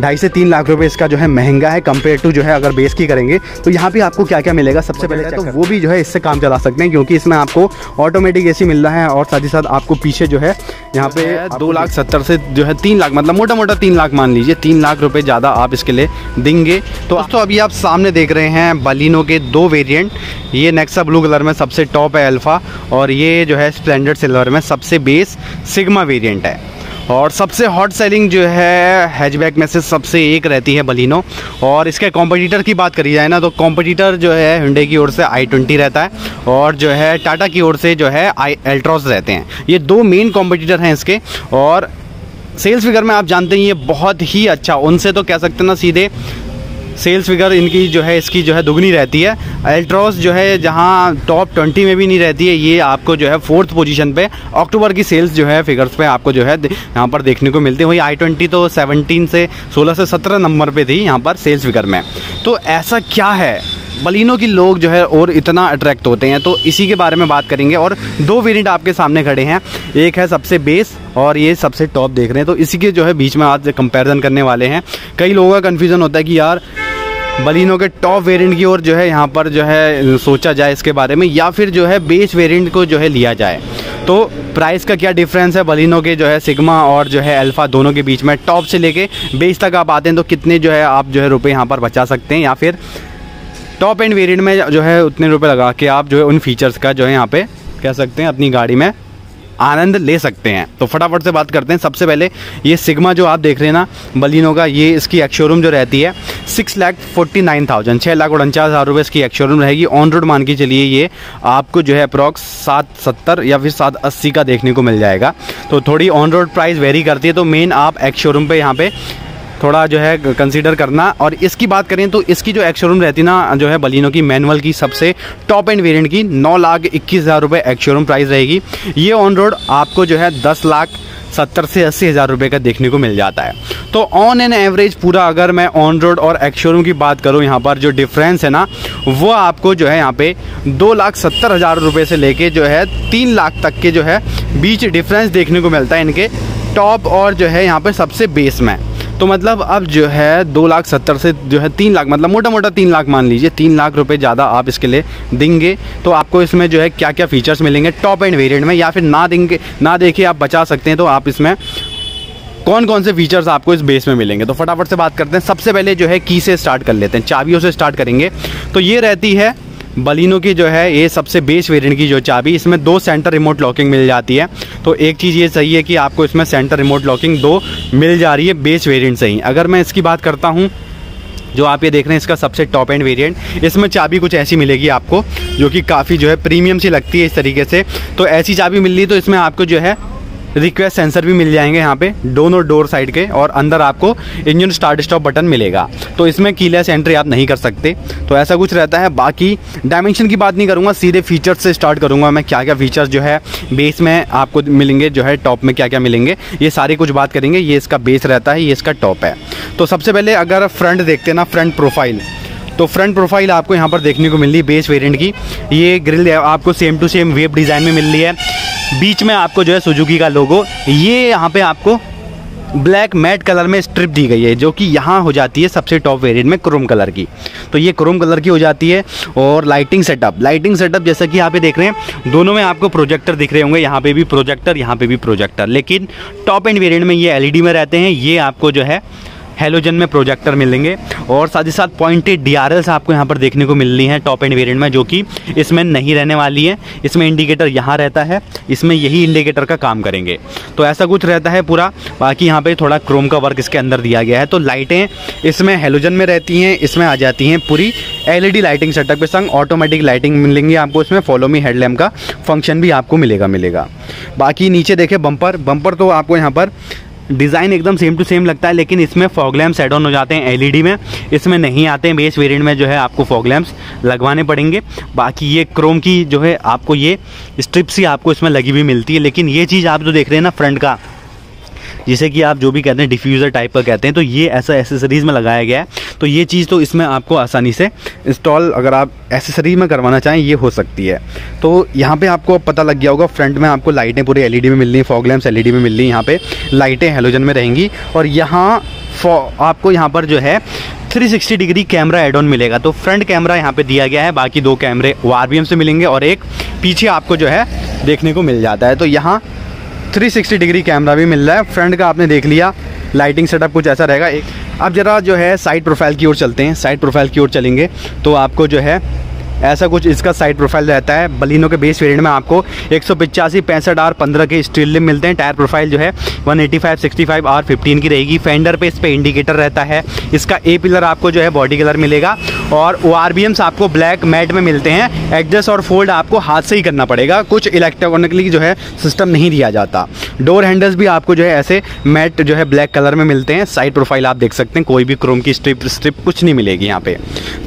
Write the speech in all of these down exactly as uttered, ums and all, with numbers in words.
ढाई से तीन लाख रुपए इसका जो है महंगा है कंपेयर टू जो है अगर बेस की करेंगे तो यहाँ पे आपको क्या क्या मिलेगा। सबसे पहले तो वो भी जो है इससे काम चला सकते हैं क्योंकि इसमें आपको ऑटोमेटिक ए सी मिल रहा है और साथ ही साथ आपको पीछे जो है यहाँ पे दो लाख सत्तर से जो है तीन लाख मतलब मोटा मोटा तीन लाख मान लीजिए, तीन लाख रुपए ज़्यादा आप इसके लिए देंगे। तो दोस्तों अभी आप सामने देख रहे हैं बलिनो के दो वेरिएंट, ये नेक्सा ब्लू कलर में सबसे टॉप है अल्फ़ा और ये जो है स्प्लेंडर सिल्वर में सबसे बेस सिग्मा वेरिएंट है। और सबसे हॉट सेलिंग जो है हैचबैक में से सबसे एक रहती है बलिनो। और इसके कॉम्पिटिटर की बात करी जाए ना तो कॉम्पिटिटर जो है हुंडई की ओर से आई ट्वेंटी रहता है और जो है टाटा की ओर से जो है आई एल्ट्रॉस रहते हैं। ये दो मेन कॉम्पिटिटर हैं इसके। और सेल्स फिगर में आप जानते हैं ये बहुत ही अच्छा, उनसे तो कह सकते हैं ना सीधे सेल्स फिगर इनकी जो है इसकी जो है दुगनी रहती है। एल्ट्रॉस जो है जहां टॉप ट्वेंटी में भी नहीं रहती है, ये आपको जो है फोर्थ पोजीशन पे अक्टूबर की सेल्स जो है फिगर्स पे आपको जो है यहां पर देखने को मिलती है। वही आई ट्वेंटी तो सेवनटीन से सोलह से सत्रह नंबर पे थी यहां पर सेल्स फिगर में। तो ऐसा क्या है बलिनो की लोग जो है और इतना अट्रैक्ट होते हैं, तो इसी के बारे में बात करेंगे। और दो वेरिएंट आपके सामने खड़े हैं, एक है सबसे बेस और ये सबसे टॉप देख रहे हैं, तो इसी के जो है बीच में आज कंपैरिजन करने वाले हैं। कई लोगों का कन्फ्यूज़न होता है कि यार बलिनो के टॉप वेरिएंट की ओर जो है यहाँ पर जो है सोचा जाए इसके बारे में या फिर जो है बेस वेरिएंट को जो है लिया जाए। तो प्राइस का क्या डिफरेंस है बलिनो के जो है सिग्मा और जो है अल्फ़ा दोनों के बीच में, टॉप से लेके बेस तक आप आते हैं तो कितने जो है आप जो है रुपये यहाँ पर बचा सकते हैं या फिर टॉप एंड वेरिएंट में जो है उतने रुपये लगा के आप जो है उन फीचर्स का जो है यहाँ पे कह सकते हैं अपनी गाड़ी में आनंद ले सकते हैं। तो फटाफट से बात करते हैं। सबसे पहले ये सिग्मा जो आप देख रहे हैं ना बलिनो का, ये इसकी एक्स शोरूम जो रहती है six lakh forty nine thousand छः लाख उनचास हज़ार रुपये इसकी एक्स शोरूम रहेगी। ऑन रोड मान के चलिए ये आपको जो है अप्रॉक्स सात सत्तर या फिर सात अस्सी का देखने को मिल जाएगा। तो थोड़ी ऑन रोड प्राइस वेरी करती है, तो मेन आप एक्स शोरूम पर यहाँ पे थोड़ा जो है कंसीडर करना। और इसकी बात करें तो इसकी जो एक्स शोरूम रहती ना जो है बलिनो की मैनुअल की सबसे टॉप एंड वेरिएंट की नौ लाख इक्कीस हज़ार रुपये एक्स शोरूम प्राइस रहेगी। ये ऑन रोड आपको जो है दस लाख सत्तर से अस्सी हज़ार रुपये का देखने को मिल जाता है। तो ऑन एन एवरेज पूरा अगर मैं ऑन रोड और एक्स शोरूम की बात करूँ यहाँ पर जो डिफरेंस है ना वो आपको जो है यहाँ पे दो लाख सत्तर हज़ार रुपये से लेके जो है तीन लाख तक के जो है बीच डिफरेंस देखने को मिलता है इनके टॉप और जो है यहाँ पर सबसे बेस में। तो मतलब अब जो है दो लाख सत्तर से जो है तीन लाख मतलब मोटा मोटा तीन लाख मान लीजिए, तीन लाख रुपए ज़्यादा आप इसके लिए देंगे। तो आपको इसमें जो है क्या क्या फीचर्स मिलेंगे टॉप एंड वेरिएंट में या फिर ना देंगे ना देखे आप बचा सकते हैं, तो आप इसमें कौन कौन से फीचर्स आपको इस बेस में मिलेंगे। तो फटाफट से बात करते हैं। सबसे पहले जो है की से स्टार्ट कर लेते हैं, चाबियों से स्टार्ट करेंगे। तो ये रहती है बलिनो की जो है ये सबसे बेस वेरिएंट की जो चाबी, इसमें दो सेंटर रिमोट लॉकिंग मिल जाती है। तो एक चीज़ ये सही है कि आपको इसमें सेंटर रिमोट लॉकिंग दो मिल जा रही है बेस वेरिएंट से ही। अगर मैं इसकी बात करता हूँ जो आप ये देख रहे हैं इसका सबसे टॉप एंड वेरिएंट, इसमें चाबी कुछ ऐसी मिलेगी आपको जो कि काफ़ी जो है प्रीमियम सी लगती है इस तरीके से। तो ऐसी चाबी मिल रही तो इसमें आपको जो है रिक्वेस्ट सेंसर भी मिल जाएंगे यहाँ पे दोनों डोर साइड के, और अंदर आपको इंजन स्टार्ट स्टॉप बटन मिलेगा। तो इसमें कीलेस एंट्री आप नहीं कर सकते, तो ऐसा कुछ रहता है। बाकी डायमेंशन की बात नहीं करूँगा, सीधे फीचर्स से स्टार्ट करूँगा मैं, क्या क्या फीचर्स जो है बेस में आपको मिलेंगे जो है टॉप में क्या क्या मिलेंगे ये सारी कुछ बात करेंगे। ये इसका बेस रहता है, ये इसका टॉप है। तो सबसे पहले अगर फ्रंट देखते हैं ना फ्रंट प्रोफाइल, तो फ्रंट प्रोफाइल आपको यहाँ पर देखने को मिल रही है बेस वेरिएंट की। ये ग्रिल आपको same to same web design में मिल रही है, बीच में आपको जो है सुजुकी का लोगो ये यहाँ पे आपको ब्लैक मैट कलर में स्ट्रिप दी गई है जो कि यहाँ हो जाती है सबसे टॉप वेरिएंट में क्रोम कलर की। तो ये क्रोम कलर की हो जाती है। और लाइटिंग सेटअप लाइटिंग सेटअप जैसा कि यहाँ पे देख रहे हैं दोनों में आपको प्रोजेक्टर दिख रहे होंगे, यहाँ पे भी प्रोजेक्टर यहाँ पे भी प्रोजेक्टर, लेकिन टॉप एंड वेरिएंट में ये एल ई डी में रहते हैं, ये आपको जो है हेलोजन में प्रोजेक्टर मिलेंगे। और साथ ही साथ पॉइंटेड डी आर एल्स आपको यहाँ पर देखने को मिल रही हैं टॉप एंड वेरिएंट में, जो कि इसमें नहीं रहने वाली है। इसमें इंडिकेटर यहाँ रहता है, इसमें यही इंडिकेटर का काम करेंगे। तो ऐसा कुछ रहता है पूरा। बाकी यहाँ पे थोड़ा क्रोम का वर्क इसके अंदर दिया गया है। तो लाइटें इसमें हेलोजन में रहती हैं, इसमें आ जाती हैं पूरी L E D lighting setup के संग, ऑटोमेटिक लाइटिंग मिलेंगी आपको इसमें, फॉलो मी हेडलैम्प का फंक्शन भी आपको मिलेगा मिलेगा बाकी नीचे देखें बम्पर, बम्पर तो आपको यहाँ पर डिज़ाइन एकदम सेम टू सेम लगता है, लेकिन इसमें फॉग लैम्प्स एड ऑन हो जाते हैं एलईडी में, इसमें नहीं आते हैं। बेस वेरिएंट में जो है आपको फॉग लैम्प्स लगवाने पड़ेंगे। बाकी ये क्रोम की जो है आपको ये स्ट्रिप्स ही आपको इसमें लगी हुई मिलती है। लेकिन ये चीज़ आप जो देख रहे हैं ना फ्रंट का, जिसे कि आप जो भी कहते हैं डिफ्यूज़र टाइप का कहते हैं, तो ये ऐसा एसेसरीज़ में लगाया गया है। तो ये चीज़ तो इसमें आपको आसानी से इंस्टॉल अगर आप एसेसरीज में करवाना चाहें ये हो सकती है। तो यहाँ पे आपको पता लग गया होगा फ्रंट में आपको लाइटें पूरी एलईडी में मिल रही हैं, फॉग लैम्प्स एलईडी में मिल रही हैं, यहाँ पे लाइटें हेलोजन में रहेंगी। और यहाँ आपको यहाँ पर जो है तीन सौ साठ डिग्री कैमरा एड ऑन मिलेगा। तो फ्रंट कैमरा यहाँ पे दिया गया है, बाकी दो कैमरे वो आरबीएम से मिलेंगे और एक पीछे आपको जो है देखने को मिल जाता है। तो यहाँ तीन सौ साठ डिग्री कैमरा भी मिल रहा है। फ्रंट का आपने देख लिया, लाइटिंग सेटअप कुछ ऐसा रहेगा। एक अब ज़रा जो है साइड प्रोफाइल की ओर चलते हैं। साइड प्रोफाइल की ओर चलेंगे तो आपको जो है ऐसा कुछ इसका साइड प्रोफाइल रहता है। बलिनो के बेस वेरिएंट में आपको एक सौ पचासी पैंसठ आर पंद्रह के स्टील लिम मिलते हैं। टायर प्रोफाइल जो है one eighty five sixty five R fifteen की रहेगी। फेंडर पे इस पर इंडिकेटर रहता है। इसका ए पिलर आपको जो है बॉडी कलर मिलेगा और ओ आर बी एम्स आपको ब्लैक मैट में मिलते हैं। एडजस्ट और फोल्ड आपको हाथ से ही करना पड़ेगा, कुछ इलेक्ट्रॉनिकली जो है सिस्टम नहीं दिया जाता। डोर हैंडल्स भी आपको जो है ऐसे मैट जो है ब्लैक कलर में मिलते हैं। साइड प्रोफाइल आप देख सकते हैं, कोई भी क्रोम की स्ट्रिप स्ट्रिप कुछ नहीं मिलेगी। यहाँ पे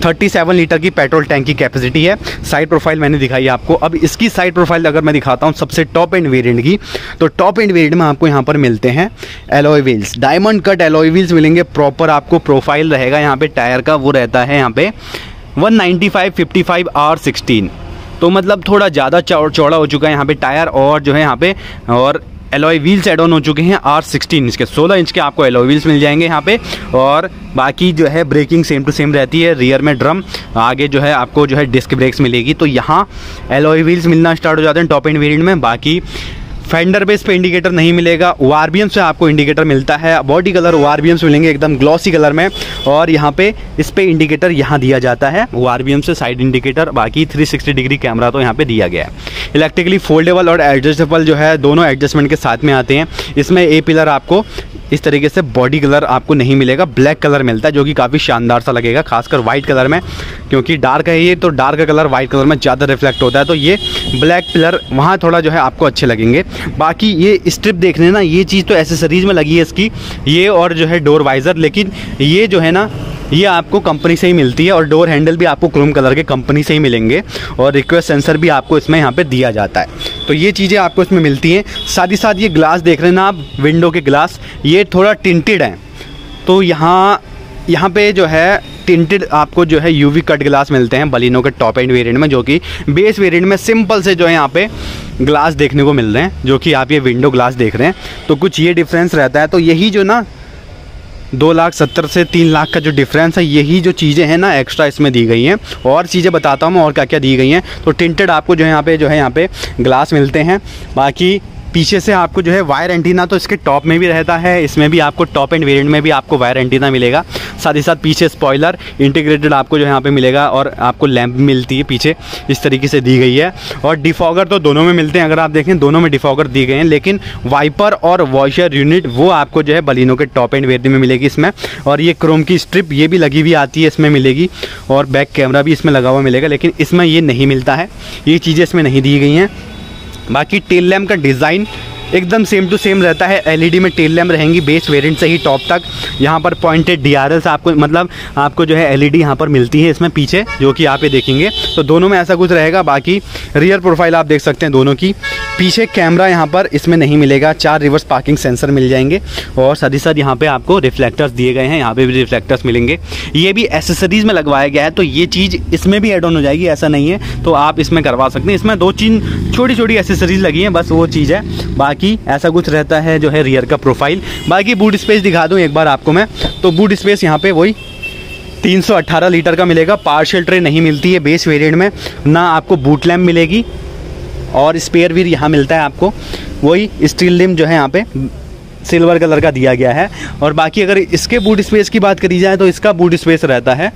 थर्टी सेवन लीटर की पेट्रोल टैंक की कैपेसिटी है। साइड प्रोफाइल मैंने दिखाई आपको। अब इसकी साइड प्रोफाइल अगर मैं दिखाता हूं सबसे टॉप एंड वेरिएंट की, तो टॉप एंड वेरिएंट में आपको यहां पर मिलते हैं alloy wheels, diamond cut alloy wheels मिलेंगे। प्रॉपर आपको प्रोफाइल रहेगा। यहां पे टायर का वो रहता है यहां पे one ninety five fifty five R sixteen, तो मतलब थोड़ा ज़्यादा चौड़ा हो चुका है यहाँ पे टायर। और जो है यहाँ पे और एलॉय व्हील्स एड ऑन हो चुके हैं आर सिक्सटीन इंच के। सोलह इंच के आपको एलॉय व्हील्स मिल जाएंगे यहाँ पे। और बाकी जो है ब्रेकिंग सेम टू सेम रहती है। रियर में ड्रम, आगे जो है आपको जो है डिस्क ब्रेक्स मिलेगी। तो यहाँ एलॉय व्हील्स मिलना स्टार्ट हो जाते हैं टॉप एंड वेरिएंट में। बाकी फेंडर बेस पे इंडिकेटर नहीं मिलेगा। ओ आर बी एम से आपको इंडिकेटर मिलता है। Body colour O R B M से मिलेंगे एकदम ग्लॉसी कलर में। और यहाँ पे इस पे इंडिकेटर यहाँ दिया जाता है ओ आर बी एम से, साइड इंडिकेटर। बाकी तीन सौ साठ डिग्री कैमरा तो यहाँ पे दिया गया है। इलेक्ट्रिकली फोल्डेबल और एडजस्टेबल जो है दोनों एडजस्टमेंट के साथ में आते हैं। इसमें ए पिलर आपको इस तरीके से बॉडी कलर आपको नहीं मिलेगा, ब्लैक कलर मिलता है जो कि काफ़ी शानदार सा लगेगा, खासकर वाइट कलर में, क्योंकि डार्क है ये। तो डार्क का कलर वाइट कलर में ज़्यादा रिफ्लेक्ट होता है, तो ये ब्लैक पिलर वहाँ थोड़ा जो है आपको अच्छे लगेंगे। बाकी ये स्ट्रिप देख लेना, ये चीज़ तो एसेसरीज में लगी है इसकी, ये और जो है डोर वाइज़र। लेकिन ये जो है ना, ये आपको कंपनी से ही मिलती है। और डोर हैंडल भी आपको क्रोम कलर के कंपनी से ही मिलेंगे। और रिक्वेस्ट सेंसर भी आपको इसमें यहाँ पे दिया जाता है। तो ये चीज़ें आपको इसमें मिलती हैं। साथ ही साथ ये ग्लास देख रहे ना आप, विंडो के ग्लास ये थोड़ा टिंटेड हैं। तो यहाँ यहाँ पे जो है टिंटेड आपको जो है यूवी कट ग्लास मिलते हैं बलिनो के टॉप एंड वेरिएंट में, जो कि बेस वेरिएंट में सिंपल से जो है यहाँ पे ग्लास देखने को मिल रहे हैं, जो कि आप ये विंडो ग्लास देख रहे हैं। तो कुछ ये डिफरेंस रहता है। तो यही जो ना दो लाख सत्तर से तीन लाख का जो डिफरेंस है, यही जो चीज़ें हैं ना एक्स्ट्रा इसमें दी गई हैं। और चीज़ें बताता हूँ मैं और क्या क्या दी गई हैं। तो टिंटेड आपको जो है यहाँ पे जो है यहाँ पे ग्लास मिलते हैं। बाकी पीछे से आपको जो है वायर एंटीना तो इसके टॉप में भी रहता है, इसमें भी आपको टॉप एंड वेरिएंट में भी आपको वायर एंटीना मिलेगा। साथ ही साथ पीछे स्पॉइलर इंटीग्रेटेड आपको जो है यहाँ पे मिलेगा। और आपको लैंप मिलती है पीछे, इस तरीके से दी गई है। और डिफॉगर तो दोनों में मिलते हैं, अगर आप देखें दोनों में डिफॉगर दिए गए हैं। लेकिन वाइपर और वॉशर यूनिट वो आपको जो है बलिनो के टॉप एंड वेरिएंट में मिलेगी इसमें। और ये क्रोम की स्ट्रिप ये भी लगी हुई आती है इसमें मिलेगी। और बैक कैमरा भी इसमें लगा हुआ मिलेगा, लेकिन इसमें ये नहीं मिलता है, ये चीज़ें इसमें नहीं दी गई हैं। बाकी टेल लैम्प का डिज़ाइन एकदम सेम टू सेम रहता है। एलईडी में टेल लैम्प रहेंगी बेस वेरिएंट से ही टॉप तक। यहाँ पर पॉइंटेड डीआरएल्स आपको मतलब आपको जो है एलईडी यहाँ पर मिलती है इसमें पीछे, जो कि आप ये देखेंगे। तो दोनों में ऐसा कुछ रहेगा। बाकी रियर प्रोफाइल आप देख सकते हैं दोनों की। पीछे कैमरा यहाँ पर इसमें नहीं मिलेगा। चार रिवर्स पार्किंग सेंसर मिल जाएंगे। और साथ ही साथ यहाँ पे आपको रिफ्लेक्टर्स दिए गए हैं, यहाँ पे भी रिफ्लेक्टर्स मिलेंगे। ये भी एसेसरीज में लगवाया गया है, तो ये चीज़ इसमें भी एड ऑन हो जाएगी, ऐसा नहीं है। तो आप इसमें करवा सकते हैं। इसमें दो तीन छोटी छोटी एसेसरीज लगी हैं, बस वो चीज़ है। बाकी ऐसा कुछ रहता है जो है रियर का प्रोफाइल। बाकी बूट स्पेस दिखा दूँ एक बार आपको मैं। तो बूट स्पेस यहाँ पर वही तीन सौ अठारह लीटर का मिलेगा। पार्शियल ट्रे नहीं मिलती है बेस वेरिएंट में, ना आपको बूट लैम्प मिलेगी। और स्पेयर व्हील यहाँ मिलता है आपको, वही स्टील लिम जो है यहाँ पे सिल्वर कलर का दिया गया है। और बाकी अगर इसके बूट स्पेस की बात करी जाए तो इसका बूट स्पेस रहता है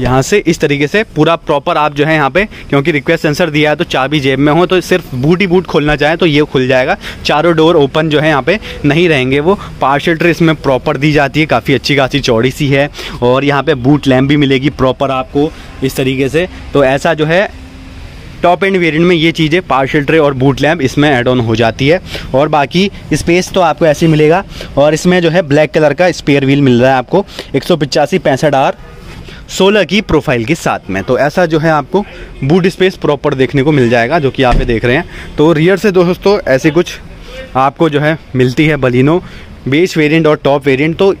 यहाँ से इस तरीके से पूरा प्रॉपर। आप जो है यहाँ पे क्योंकि रिक्वेस्ट सेंसर दिया है, तो चाबी जेब में हो तो सिर्फ बूट ही बूट खोलना चाहें तो ये खुल जाएगा। चारों डोर ओपन जो है यहाँ पे नहीं रहेंगे। वो पार्शियल ट्रे इसमें प्रॉपर दी जाती है, काफ़ी अच्छी खासी चौड़ी सी है। और यहाँ पर बूट लैम्प भी मिलेगी प्रॉपर आपको इस तरीके से। तो ऐसा जो है टॉप एंड वेरिएंट में ये चीज़ें पार्शियल ट्रे और बूट लैम्प इसमें ऐड ऑन हो जाती है। और बाकी स्पेस तो आपको ऐसे मिलेगा। और इसमें जो है ब्लैक कलर का स्पेयर व्हील मिल रहा है आपको एक सौ पचासी पैंसठ आर सोलह की प्रोफाइल के साथ में। तो ऐसा जो है आपको बूट स्पेस प्रॉपर देखने को मिल जाएगा, जो कि आप ये देख रहे हैं। तो रियर से दोस्तों ऐसे कुछ आपको जो है मिलती है बलिनो बेस वेरिएंट और टॉप वेरिएंट। तो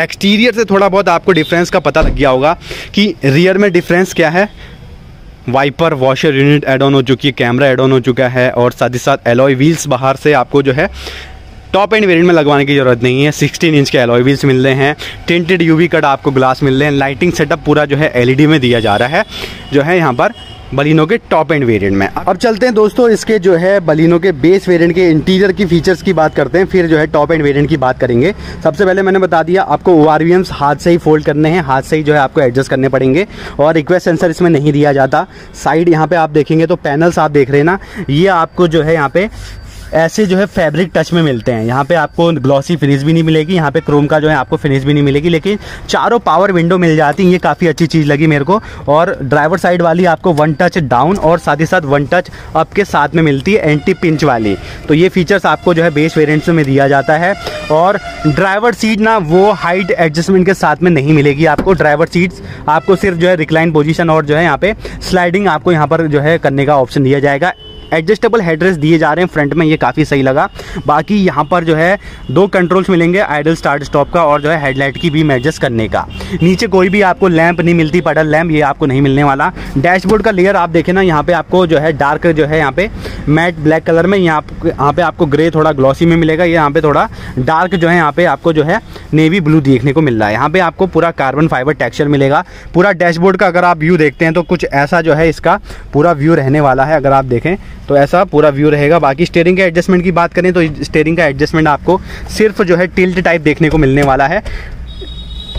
एक्सटीरियर से थोड़ा बहुत आपको डिफरेंस का पता लग गया होगा कि रियर में डिफरेंस क्या है। Wiper washer unit add on हो चुकी है, कैमरा एड ऑन हो चुका है। और साथ ही साथ एलॉय व्हील्स बाहर से आपको जो है टॉप एंड वेरिएंट में लगवाने की जरूरत नहीं है। सोलह इंच के एलॉय व्हील्स मिल रहे हैं, टिंटेड यूवी कट आपको ग्लास मिल रहे हैं, लाइटिंग सेटअप पूरा जो है एलईडी में दिया जा रहा है जो है यहाँ पर बलिनो के टॉप एंड वेरिएंट में। अब चलते हैं दोस्तों इसके जो है बलिनो के बेस वेरिएंट के इंटीरियर की फीचर्स की बात करते हैं, फिर जो है टॉप एंड वेरिएंट की बात करेंगे। सबसे पहले मैंने बता दिया आपको ओ आर वी एम्स हाथ से ही फोल्ड करने हैं, हाथ से ही जो है आपको एडजस्ट करने पड़ेंगे और रिक्वेस्ट सेंसर इसमें नहीं दिया जाता। साइड यहाँ पर आप देखेंगे तो पैनल्स आप देख रहे हैं ना, ये आपको जो है यहाँ पे ऐसे जो है फैब्रिक टच में मिलते हैं। यहाँ पे आपको ग्लॉसी फिनिश भी नहीं मिलेगी, यहाँ पे क्रोम का जो है आपको फिनिश भी नहीं मिलेगी, लेकिन चारों पावर विंडो मिल जाती है, ये काफ़ी अच्छी चीज़ लगी मेरे को। और ड्राइवर साइड वाली आपको वन टच डाउन और साथ ही साथ वन टच अप के साथ में मिलती है, एंटी पिंच वाली। तो ये फीचर्स आपको जो है बेस वेरिएंट्स में दिया जाता है। और ड्राइवर सीट ना वो हाइट एडजस्टमेंट के साथ में नहीं मिलेगी आपको, ड्राइवर सीट्स आपको सिर्फ जो है रिक्लाइन पोजीशन और जो है यहाँ पे स्लाइडिंग आपको यहाँ पर जो है करने का ऑप्शन दिया जाएगा। एडजस्टेबल हेडरेस्ट दिए जा रहे हैं फ्रंट में, ये काफ़ी सही लगा। बाकी यहाँ पर जो है दो कंट्रोल्स मिलेंगे, आइडल स्टार्ट स्टॉप का और जो है हेडलाइट की बीम एडजस्ट करने का। नीचे कोई भी आपको लैंप नहीं मिलती, पैडल लैंप ये आपको नहीं मिलने वाला। डैशबोर्ड का लेयर आप देखें ना, यहाँ पे आपको जो है डार्क जो है यहाँ पे मैट ब्लैक कलर में, यहाँ यहाँ पे आपको ग्रे थोड़ा ग्लॉसी में मिलेगा, ये यहाँ पे थोड़ा डार्क जो है यहाँ पे आपको जो है नेवी ब्लू देखने को मिल रहा है। यहाँ पे आपको पूरा कार्बन फाइबर टेक्सचर मिलेगा। पूरा डैशबोर्ड का अगर आप व्यू देखते हैं तो कुछ ऐसा जो है इसका पूरा व्यू रहने वाला है, अगर आप देखें तो ऐसा पूरा व्यू रहेगा। बाकी स्टीयरिंग के एडजस्टमेंट की बात करें तो स्टीयरिंग का एडजस्टमेंट आपको सिर्फ जो है टिल्ट टाइप देखने को मिलने वाला है,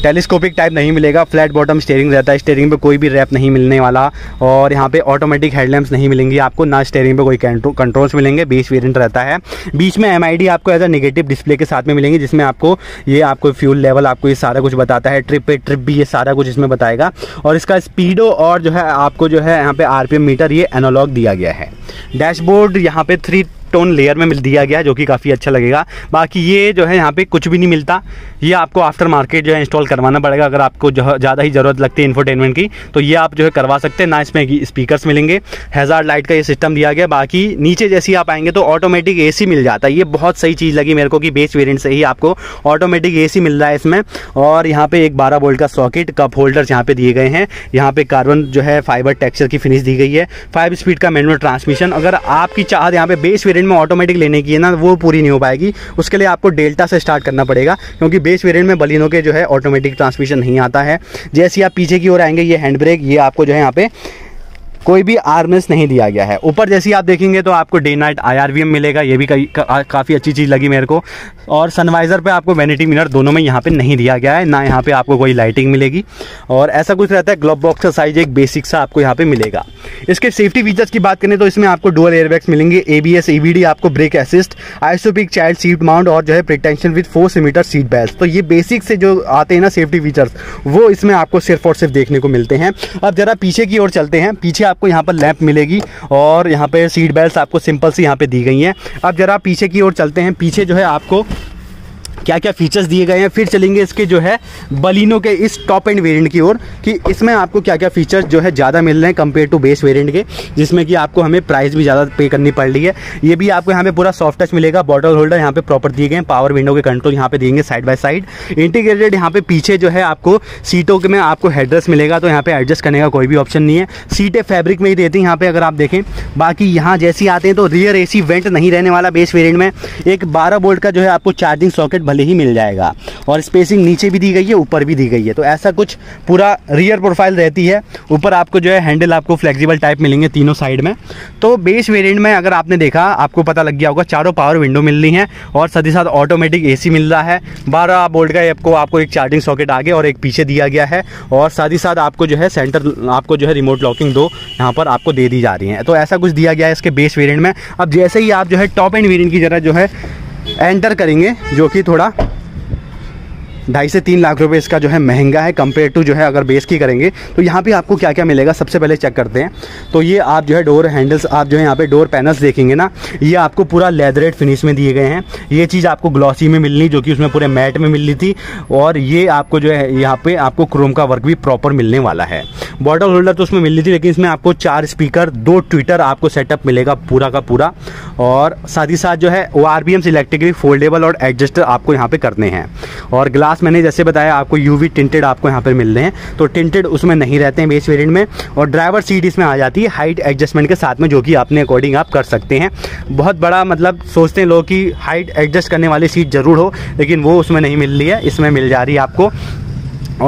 टेलीस्कोपिक टाइप नहीं मिलेगा। फ्लैट बॉटम स्टीयरिंग रहता है, स्टीयरिंग पे कोई भी रैप नहीं मिलने वाला। और यहाँ पे ऑटोमेटिक हेडलैम्प्स नहीं मिलेंगी आपको, ना स्टीयरिंग पे कोई कंट्रोल्स मिलेंगे। बेस वेरिएंट रहता है। बीच में एमआईडी आपको एज अ नेगेटिव डिस्प्ले के साथ में मिलेंगी, जिसमें आपको ये आपको फ्यूल लेवल आपको ये सारा कुछ बताता है, ट्रिप पे ट्रिप भी ये सारा कुछ इसमें बताएगा। और इसका स्पीडो और जो है आपको जो है यहाँ पे आरपीएम मीटर ये एनालॉग दिया गया है। डैशबोर्ड यहाँ पे थ्री टोन लेयर में मिल दिया गया जो कि काफ़ी अच्छा लगेगा। बाकी ये जो है यहाँ पे कुछ भी नहीं मिलता, ये आपको आफ्टर मार्केट जो है इंस्टॉल करवाना पड़ेगा अगर आपको ज़्यादा ही ज़रूरत लगती है इन्फोटेनमेंट की, तो ये आप जो है करवा सकते हैं। ना इसमें स्पीकर्स मिलेंगे, हैजार्ड लाइट का ये सिस्टम दिया गया। बाकी नीचे जैसे ही आप आएंगे तो ऑटोमेटिक ए सी मिल जाता है, ये बहुत सही चीज़ लगी मेरे को कि बेस वेरियंट से ही आपको ऑटोमेटिक ए सी मिल रहा है इसमें। और यहाँ पर एक बारह वोल्ट का सॉकेट, कप होल्डर्स यहाँ पर दिए गए हैं, यहाँ पर कार्बन जो है फाइबर टेक्सचर की फिनिश दी गई है। फाइव स्पीड का मैनुअल ट्रांसमिशन, अगर आपकी चाहत यहाँ पर बेस में ऑटोमेटिक लेने की है ना वो पूरी नहीं हो पाएगी, उसके लिए आपको डेल्टा से स्टार्ट करना पड़ेगा क्योंकि बेस वेरिएंट में बलिनो के जो है ऑटोमेटिक ट्रांसमिशन नहीं आता है। जैसे ही आप पीछे की ओर आएंगे ये हैंड ब्रेक, ये आपको जो है यहाँ पे कोई भी आर्मनेस नहीं दिया गया है। ऊपर जैसे ही आप देखेंगे तो आपको डे नाइट आईआरवीएम मिलेगा, ये भी काफ़ी अच्छी चीज़ लगी मेरे को। और सनवाइज़र पे आपको वैनिटी मिरर दोनों में यहाँ पे नहीं दिया गया है, ना यहाँ पे आपको कोई लाइटिंग मिलेगी। और ऐसा कुछ रहता है, ग्लोव बॉक्स का साइज एक बेसिक सा आपको यहाँ पे मिलेगा। इसके सेफ्टी फीचर्स की बात करें तो इसमें आपको डुअल एयरबैग्स मिलेंगे, एबीएस, ईबीडी, आपको brake assist, आइसोपिक child seat mount और जो है प्रीटेंशन विद फोर सीमीटर सीट बेल्ट। तो ये बेसिक से जो आते हैं ना सेफ्टी फीचर्स वो इसमें आपको सिर्फ और सिर्फ देखने को मिलते हैं। अब जरा पीछे की ओर चलते हैं, पीछे आपको यहाँ पर लैंप मिलेगी और यहाँ पे सीट बेल्ट आपको सिंपल सी यहाँ पे दी गई हैं। अब जरा पीछे की ओर चलते हैं, पीछे जो है आपको क्या क्या फीचर्स दिए गए हैं, फिर चलेंगे इसके जो है बलिनो के इस टॉप एंड वेरिएंट की ओर कि इसमें आपको क्या क्या फीचर्स जो है ज़्यादा मिल रहे हैं कंपेयर टू बेस वेरिएंट के, जिसमें कि आपको हमें प्राइस भी ज़्यादा पे करनी पड़ रही है। ये भी आपको यहाँ पे पूरा सॉफ्ट टच मिलेगा, बॉटल होल्डर यहाँ पे प्रॉपर दिए गए हैं, पावर विंडो के कंट्रोल यहाँ पे देंगे साइड बाय साइड, इंटीग्रेटेड यहाँ पे पीछे जो है आपको सीटों के में आपको हेडरेस्ट मिलेगा, तो यहाँ पे एडजस्ट करने का कोई भी ऑप्शन नहीं है, सीटें फैब्रिक में ही देती हैं यहाँ पे अगर आप देखें। बाकी यहाँ जैसे आते हैं तो रियर ए सी वेंट नहीं रहने वाला बेस वेरिएंट में, एक बारह वोल्ट का जो है आपको चार्जिंग सॉकेट भले ही मिल जाएगा। और स्पेसिंग नीचे भी दी गई है ऊपर भी दी गई है, तो ऐसा कुछ पूरा रियर प्रोफाइल रहती है। ऊपर आपको जो है हैंडल आपको फ्लेक्सिबल टाइप मिलेंगे तीनों साइड में। तो बेस वेरिएंट में अगर आपने देखा आपको पता लग गया होगा, चारों पावर विंडो मिल रही हैं और साथ ही साथ ऑटोमेटिक ए सी मिल रहा है, बारह बोल्ट का आपको आपको एक चार्जिंग सॉकेट आगे और एक पीछे दिया गया है। और साथ ही साथ आपको जो है सेंटर आपको जो है रिमोट लॉकिंग दो यहाँ पर आपको दे दी जा रही है, तो ऐसा कुछ दिया गया है इसके बेस वेरिएंट में। अब जैसे ही आप जो है टॉप एंड वेरिएंट की जरा जो है एंटर करेंगे, जो कि थोड़ा ढाई से तीन लाख रुपए इसका जो है महंगा है कंपेयर टू जो है अगर बेस की करेंगे, तो यहाँ पे आपको क्या क्या मिलेगा सबसे पहले चेक करते हैं। तो ये आप जो है डोर हैंडल्स आप जो है यहाँ पे डोर पैनल्स देखेंगे ना, ये आपको पूरा लेदरेट फिनिश में दिए गए हैं, ये चीज़ आपको ग्लॉसी में मिलनी जो कि उसमें पूरे मैट में मिल रही थी। और ये आपको जो है यहाँ पर आपको क्रोम का वर्क भी प्रॉपर मिलने वाला है। बॉटल होल्डर तो उसमें मिल रही थी, लेकिन इसमें आपको चार स्पीकर दो ट्विटर आपको सेटअप मिलेगा पूरा का पूरा। और साथ ही साथ जो है O R B Ms electrically foldable और एडजस्ट आपको यहाँ पर करने हैं। और ग्लास ग्लास मैंने जैसे बताया आपको यूवी टिंटेड आपको यहाँ पर मिल रहे हैं, तो टिंटेड उसमें नहीं रहते हैं बेस वेरिएंट में। और ड्राइवर सीट इसमें आ जाती है हाइट एडजस्टमेंट के साथ में, जो कि अपने अकॉर्डिंग आप कर सकते हैं। बहुत बड़ा मतलब सोचते हैं लोग कि हाइट एडजस्ट करने वाली सीट ज़रूर हो, लेकिन वो उसमें नहीं मिल रही है, इसमें मिल जा रही है आपको।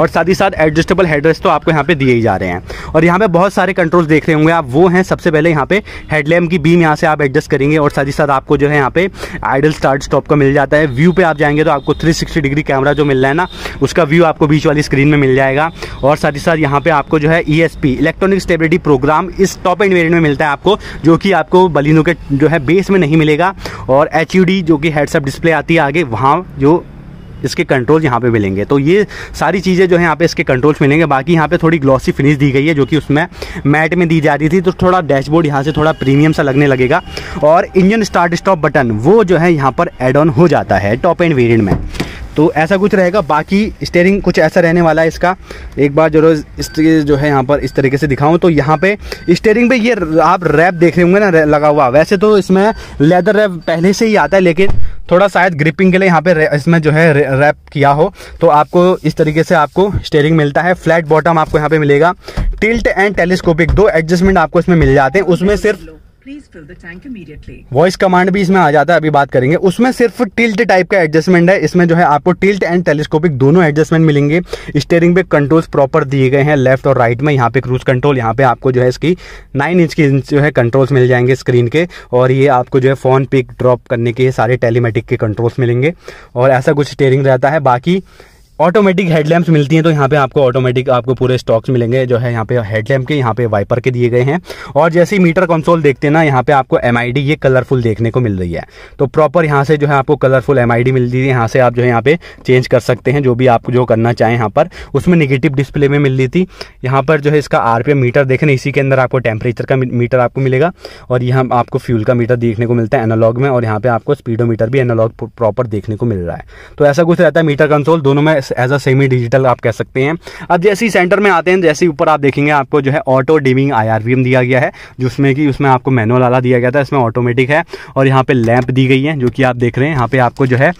और साथ ही साथ एडजस्टेबल हेडरेस्ट तो आपको यहाँ पे दिए ही जा रहे हैं। और यहाँ पे बहुत सारे कंट्रोल्स देख रहे होंगे आप, वो हैं सबसे पहले यहाँ पे हेडलैम्प की बीम यहाँ से आप एडजस्ट करेंगे। और साथ ही साथ आपको जो है यहाँ पे आइडल स्टार्ट स्टॉप का मिल जाता है। व्यू पे आप जाएंगे तो आपको थ्री सिक्सटी डिग्री कैमरा जो मिल रहा है ना, उसका व्यू आपको बीच वाली स्क्रीन में मिल जाएगा। और साथ ही साथ यहाँ पे आपको जो है E S P electronic stability program इस टॉप एंड वेरिएंट में मिलता है आपको, जो कि आपको बलिनो के जो है बेस में नहीं मिलेगा। और एच यू डी जो कि हेडसअप डिस्प्ले आती है आगे, वहाँ जो इसके कंट्रोल यहाँ पे मिलेंगे। तो ये सारी चीज़ें जो है यहाँ पे इसके कंट्रोल्स मिलेंगे। बाकी यहाँ पे थोड़ी ग्लॉसी फिनिश दी गई है, जो कि उसमें मैट में दी जा रही थी, तो थोड़ा डैशबोर्ड यहाँ से थोड़ा प्रीमियम सा लगने लगेगा। और इंजन स्टार्ट स्टॉप बटन वो जो है यहाँ पर एड ऑन हो जाता है टॉप एंड वेरिएंट में, तो ऐसा कुछ रहेगा। बाकी स्टेयरिंग कुछ ऐसा रहने वाला है इसका, एक बार जरूर इस जो है यहाँ पर इस तरीके से दिखाऊं तो यहाँ पे स्टेयरिंग पे ये आप रैप देख रहे होंगे ना लगा हुआ, वैसे तो इसमें लेदर रैप पहले से ही आता है, लेकिन थोड़ा शायद ग्रिपिंग के लिए यहाँ पे इसमें जो है रैप किया हो, तो आपको इस तरीके से आपको स्टेयरिंग मिलता है। फ्लैट बॉटम आपको यहाँ पर मिलेगा। टिल्ट एंड टेलीस्कोपिक दो एडजस्टमेंट आपको इसमें मिल जाते हैं। उसमें सिर्फ please fill the tank immediately voice command भी इसमें आ जाता है, अभी बात करेंगे। उसमें सिर्फ टिल्ट टाइप का एडजस्टमेंट है, इसमें जो है आपको टिल्ट एंड टेलीस्कोपिक दोनों एडजस्टमेंट मिलेंगे। स्टीयरिंग पे कंट्रोल्स प्रॉपर दिए गए हैं लेफ्ट और राइट में। यहाँ पे क्रूज कंट्रोल, यहाँ पे आपको जो है इसकी नाइन इंच की जो है कंट्रोल्स मिल जाएंगे स्क्रीन के। और ये आपको जो है फोन पिक ड्रॉप करने के सारे टेलीमेटिक के कंट्रोल्स मिलेंगे, और ऐसा कुछ स्टीयरिंग रहता है। बाकी ऑटोमेटिक हेडलैम्प्स मिलती हैं, तो यहाँ पे आपको ऑटोमेटिक आपको पूरे स्टॉक्स मिलेंगे जो है यहाँ पे हेडलैम्प के, यहाँ पे वाइपर के दिए गए हैं। और जैसे ही मीटर कंसोल देखते हैं ना, यहाँ पे आपको एम आई डी ये कलरफुल देखने को मिल रही है, तो प्रॉपर यहाँ से जो है आपको कलरफुल एम आई डी मिल रही है। यहाँ से आप जो है यहाँ पे चेंज कर सकते हैं जो भी आप जो करना चाहें यहाँ पर। उसमें निगेटिव डिस्प्ले में मिल रही थी, यहाँ पर जो है इसका आर पी एम मीटर देखें, इसी के अंदर आपको टेम्परेचर का मीटर आपको मिलेगा। और यहाँ आपको फ्यूल का मीटर देखने को मिलता है एनालॉग में, और यहाँ पे आपको स्पीडोमीटर भी एनालॉग प्रॉपर देखने को मिल रहा है। तो ऐसा कुछ रहता है मीटर कंसोल दोनों में, एज अ सेमी डिजिटल आप कह सकते हैं। अब जैसे ही सेंटर में आते हैं, जैसे ऊपर आप देखेंगे आपको जो है ऑटो डिमिंग आईआरवीएम दिया गया है, जिसमें कि उसमें आपको मैनुअल वाला दिया गया था, इसमें ऑटोमेटिक है। और यहाँ पे लैंप दी गई है जो कि आप देख रहे हैं। यहाँ पे आपको जो है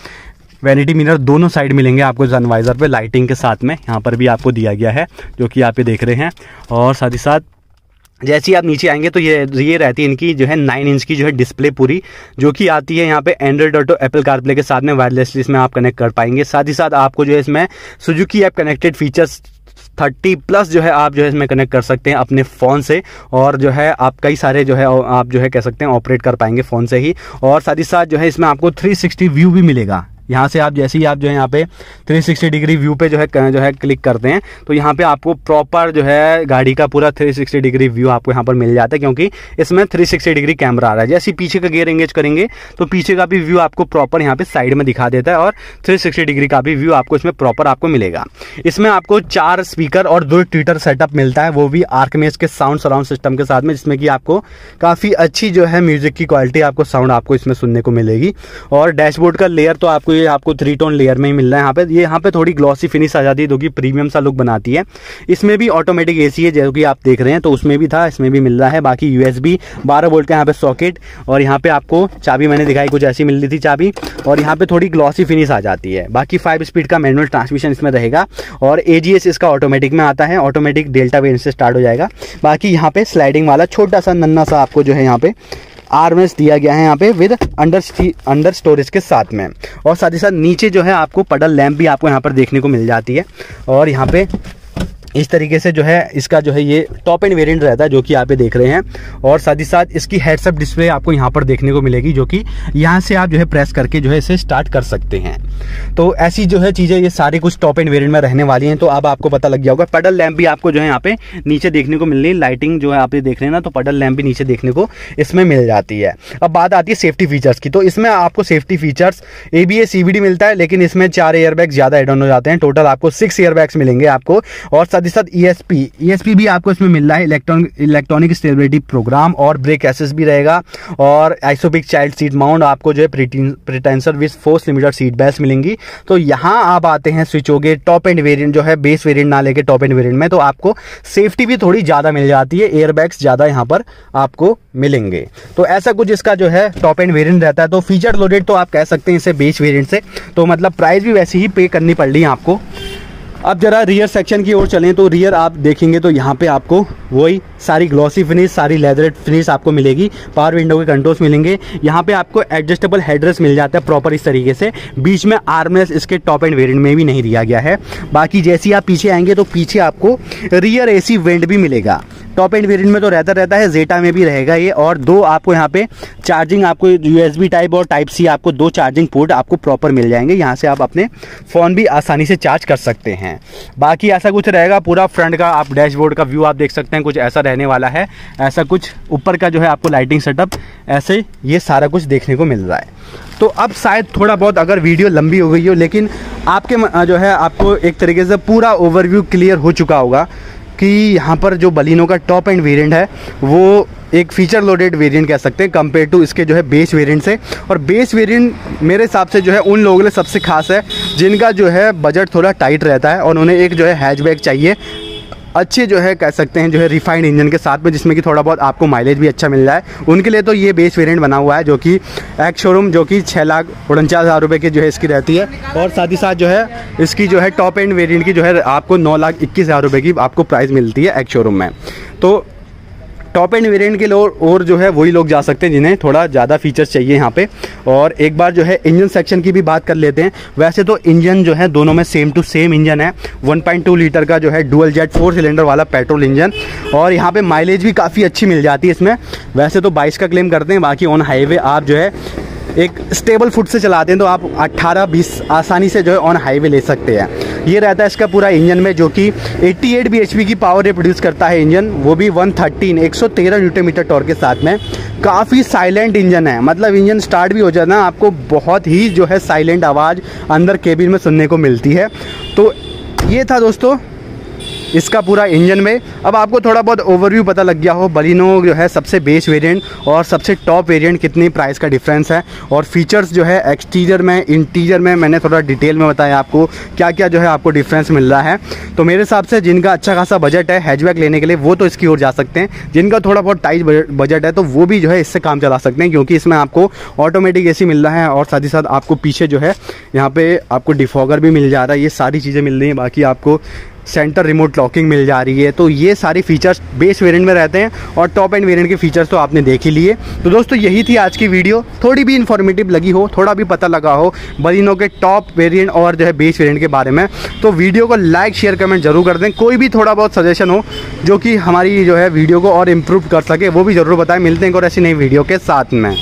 वैनिटी मिरर दोनों साइड मिलेंगे आपको सनवाइजर पे लाइटिंग के साथ में, यहाँ पर भी आपको दिया गया है जो कि आप ये देख रहे हैं। और साथ ही साथ जैसे ही आप नीचे आएंगे तो ये ये रहती है इनकी जो है नाइन इंच की जो है डिस्प्ले पूरी, जो कि आती है यहाँ पे एंड्रॉइड ऑटो एप्पल कारप्ले के साथ में वायरलेसली इसमें आप कनेक्ट कर पाएंगे। साथ ही साथ आपको जो है इसमें Suzuki app connected features thirty plus जो है आप जो है इसमें कनेक्ट कर सकते हैं अपने फ़ोन से, और जो है आप कई सारे जो है आप जो है कह सकते हैं ऑपरेट कर पाएंगे फ़ोन से ही। और साथ ही साथ जो है इसमें आपको थ्री सिक्सटी व्यू भी मिलेगा। यहाँ से आप जैसे ही आप जो है यहाँ पे थ्री सिक्सटी डिग्री व्यू पे जो है जो है क्लिक करते हैं, तो यहाँ पे आपको प्रॉपर जो है गाड़ी का पूरा थ्री सिक्सटी डिग्री व्यू आपको यहाँ पर मिल जाता है, क्योंकि इसमें थ्री सिक्सटी डिग्री कैमरा आ रहा है। जैसे ही पीछे का गियर एंगेज करेंगे तो पीछे का भी व्यू आपको प्रॉपर यहाँ पे साइड में दिखा देता है, और थ्री सिक्सटी डिग्री का भी व्यू आपको इसमें प्रॉपर आपको मिलेगा। इसमें आपको चार स्पीकर और दो ट्विटर सेटअप मिलता है, वो भी आर्कमेज के साउंड सराउंड सिस्टम के साथ में, जिसमें कि आपको काफ़ी अच्छी जो है म्यूजिक की क्वालिटी आपको साउंड आपको इसमें सुनने को मिलेगी। और डैशबोर्ड का लेयर तो आपको ये आपको थ्री टोन लेयर में ही मिल रहा है। यहाँ पे ये यहाँ पे थोड़ी ग्लॉसी फिनिश आ जाती है, जो कि प्रीमियम सा लुक बनाती है। इसमें भी ऑटोमेटिक एसी है जो कि आप देख रहे हैं, तो उसमें भी था, इसमें भी मिल रहा है। बाकी यूएसबी बारह वोल्ट का यहाँ पे सॉकेट, और यहाँ पे आपको चाबी मैंने दिखाई कुछ ऐसी मिल रही थी चाबी, और यहाँ पे थोड़ी ग्लॉसी फिनिश आ जाती है। बाकी फाइव स्पीड का मैनुअल ट्रांसमिशन इसमें रहेगा, और एजीएस इसका ऑटोमेटिक में आता है, ऑटोमेटिक डेल्टा वेरिएंट से स्टार्ट हो जाएगा। बाकी यहाँ पे स्लाइडिंग वाला छोटा सा नन्ना सा आपको जो है यहाँ पे आर्मरेस्ट दिया गया है यहाँ पे विद अंडर अंडर स्टोरेज के साथ में। और साथ ही साथ नीचे जो है आपको पडल लैंप भी आपको यहाँ पर देखने को मिल जाती है। और यहाँ पे इस तरीके से जो है इसका जो है ये टॉप एंड वेरिएंट रहता है, जो कि आप ये देख रहे हैं। और साथ ही साथ इसकी हेडसअप डिस्प्ले आपको यहाँ पर देखने को मिलेगी, जो कि यहाँ से आप जो है प्रेस करके जो है इसे स्टार्ट कर सकते हैं। तो ऐसी जो है चीज़ें ये सारी कुछ टॉप एंड वेरिएंट में रहने वाली हैं। तो अब आपको पता लग गया होगा। पेडल लैंप भी आपको जो है यहाँ पे नीचे देखने को मिल रही है, लाइटिंग जो है आप ये देख रहे हैं ना, तो पेडल लैंप भी नीचे देखने को इसमें मिल जाती है। अब बात आती है सेफ्टी फीचर्स की, तो इसमें आपको safety features A B A C B D मिलता है, लेकिन इसमें चार एयरबैग ज़्यादा एड ऑन हो जाते हैं। टोटल आपको सिक्स एयरबैग्स मिलेंगे आपको। और साथ ही साथ ईएसपी ईएसपी भी आपको इसमें मिल रहा है, इलेक्ट्रॉन इलेक्ट्रॉनिक स्टेबिलिटी प्रोग्राम, और ब्रेक एसेस भी रहेगा, और आइसोपिक चाइल्ड सीट माउंट आपको जो है pretensioner with force limited seat belt मिलेंगी। तो यहाँ आप आते हैं स्विच हो गए टॉप एंड वेरिएंट जो है, बेस वेरिएंट ना लेके टॉप एंड वेरिएंट में, तो आपको सेफ्टी भी थोड़ी ज़्यादा मिल जाती है, एयरबैग्स ज़्यादा यहाँ पर आपको मिलेंगे। तो ऐसा कुछ इसका जो है टॉप एंड वेरिएंट रहता है। तो फीचर लोडेड तो आप कह सकते हैं इसे बेस वेरिएंट से, तो मतलब प्राइस भी वैसे ही पे करनी पड़ रही है आपको। अब जरा रियर सेक्शन की ओर चलें तो रियर आप देखेंगे तो यहाँ पे आपको वही सारी ग्लॉसी फिनिश, सारी लेदरेट फिनिश आपको मिलेगी, पावर विंडो के कंट्रोल्स मिलेंगे, यहाँ पे आपको एडजस्टेबल हेडरेस्ट मिल जाता है प्रॉपर इस तरीके से, बीच में आर्मरेस्ट इसके टॉप एंड वेरिएंट में भी नहीं दिया गया है। बाकी जैसे ही आप पीछे आएंगे तो पीछे आपको रियर ए सी वेंट भी मिलेगा, टॉप एंड वेरिएंट में तो रहता रहता है, जेटा में भी रहेगा ये। और दो आपको यहाँ पे चार्जिंग, आपको यूएसबी टाइप और टाइप सी, आपको दो चार्जिंग पोर्ट आपको प्रॉपर मिल जाएंगे, यहाँ से आप अपने फ़ोन भी आसानी से चार्ज कर सकते हैं। बाकी ऐसा कुछ रहेगा, पूरा फ्रंट का आप डैशबोर्ड का व्यू आप देख सकते हैं, कुछ ऐसा रहने वाला है, ऐसा कुछ ऊपर का जो है आपको लाइटिंग सेटअप, ऐसे ये सारा कुछ देखने को मिल रहा है। तो अब शायद थोड़ा बहुत अगर वीडियो लंबी हो गई हो, लेकिन आपके जो है आपको एक तरीके से पूरा ओवरव्यू क्लियर हो चुका होगा कि यहाँ पर जो बलिनो का टॉप एंड वेरिएंट है वो एक फ़ीचर लोडेड वेरिएंट कह सकते हैं कंपेयर टू इसके जो है बेस वेरिएंट से। और बेस वेरिएंट मेरे हिसाब से जो है उन लोगों के लिए सबसे खास है जिनका जो है बजट थोड़ा टाइट रहता है और उन्हें एक जो है हैचबैक चाहिए अच्छे जो है कह सकते हैं जो है रिफाइंड इंजन के साथ में, जिसमें कि थोड़ा बहुत आपको माइलेज भी अच्छा मिल रहा है, उनके लिए तो ये बेस वेरिएंट बना हुआ है, जो कि एक्स शोरूम जो कि छः लाख उनचास हज़ार रुपये की जो है इसकी रहती है। और साथ ही साथ जो है इसकी जो है टॉप एंड वेरिएंट की जो है आपको नौ लाख इक्कीस हज़ार रुपये की आपको प्राइस मिलती है एक्स शोरूम में। तो टॉप एंड वेरिएंट के लोग और जो है वही लोग जा सकते हैं जिन्हें थोड़ा ज़्यादा फीचर्स चाहिए यहाँ पे। और एक बार जो है इंजन सेक्शन की भी बात कर लेते हैं। वैसे तो इंजन जो है दोनों में सेम टू सेम इंजन है, वन पॉइंट टू लीटर का जो है डुअल जेट फोर सिलेंडर वाला पेट्रोल इंजन, और यहाँ पे माइलेज भी काफ़ी अच्छी मिल जाती है इसमें। वैसे तो बाईस का क्लेम करते हैं, बाकी ऑन हाईवे आप जो है एक स्टेबल फुट से चलाते हैं तो आप अट्ठारह बीस आसानी से जो है ऑन हाईवे ले सकते हैं। ये रहता है इसका पूरा इंजन में, जो कि अट्ठासी बीएचपी की पावर रिप्रोड्यूस करता है इंजन, वो भी एक सौ तेरह न्यूटन मीटर टॉर्क के साथ में। काफ़ी साइलेंट इंजन है, मतलब इंजन स्टार्ट भी हो जाए ना आपको बहुत ही जो है साइलेंट आवाज़ अंदर केबिन में सुनने को मिलती है। तो ये था दोस्तों इसका पूरा इंजन में। अब आपको थोड़ा बहुत ओवरव्यू पता लग गया हो बलिनो जो है सबसे बेस वेरिएंट और सबसे टॉप वेरिएंट कितनी प्राइस का डिफरेंस है, और फीचर्स जो है एक्सटीरियर में इंटीरियर में मैंने थोड़ा डिटेल में बताया आपको क्या क्या जो है आपको डिफरेंस मिल रहा है। तो मेरे हिसाब से जिनका अच्छा खासा बजट है हैचबैक लेने के लिए वो तो इसकी ओर जा सकते हैं, जिनका थोड़ा बहुत टाइट बजट है तो वो भी जो है इससे काम चला सकते हैं, क्योंकि इसमें आपको ऑटोमेटिक ए सी मिल रहा है और साथ ही साथ आपको पीछे जो है यहाँ पर आपको डिफॉगर भी मिल जा रहा है, ये सारी चीज़ें मिल रही हैं। बाकी आपको सेंटर रिमोट लॉकिंग मिल जा रही है। तो ये सारे फीचर्स बेस वेरिएंट में रहते हैं और टॉप एंड वेरिएंट के फीचर्स तो आपने देख ही लिए। तो दोस्तों यही थी आज की वीडियो, थोड़ी भी इन्फॉर्मेटिव लगी हो, थोड़ा भी पता लगा हो बलिनो के टॉप वेरिएंट और जो है बेस वेरिएंट के बारे में, तो वीडियो को लाइक शेयर कमेंट जरूर कर दें। कोई भी थोड़ा बहुत सजेशन हो जो कि हमारी जो है वीडियो को और इम्प्रूव कर सके वो भी ज़रूर बताएं। मिलते हैं और ऐसी नई वीडियो के साथ में।